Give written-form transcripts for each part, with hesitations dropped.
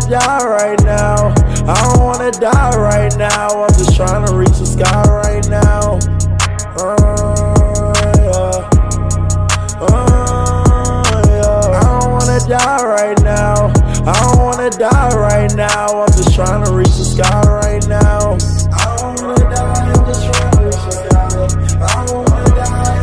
wanna die right now. I don't wanna die right now. I'm just trying to reach the sky right now. I don't wanna die right now. I don't wanna die right now. I'm just trying to reach the sky right now. I don't wanna die. I'm just trying to reach the sky. I don't wanna die.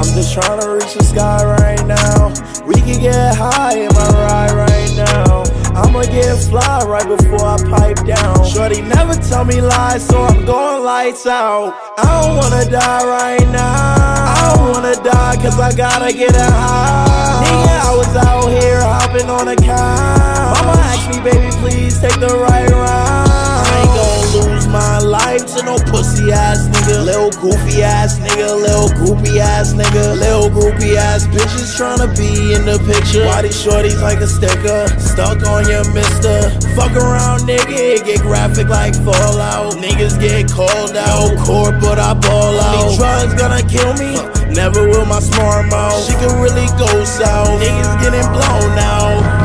I'm just trying to reach the sky right now. We can get high in my ride right now. I'ma get fly right before I pipe down. Shorty never tell me lies, so I'm going lights out. I don't wanna die right now. I don't wanna die, cause I gotta get a high. Nigga, I was out here hopping on a couch. Mama asked me, baby, please take the right route. I ain't gon' lose my life to no pussy ass nigga, little goofy ass nigga, little goopy ass nigga, little groupie ass bitches tryna be in the picture. Why these shorties like a sticker, stuck on your mister? Fuck around nigga, get graphic like Fallout. Niggas get called out, court but I ball out. These drugs gonna kill me, never will my smart mouth. She can really go south, niggas getting blown out.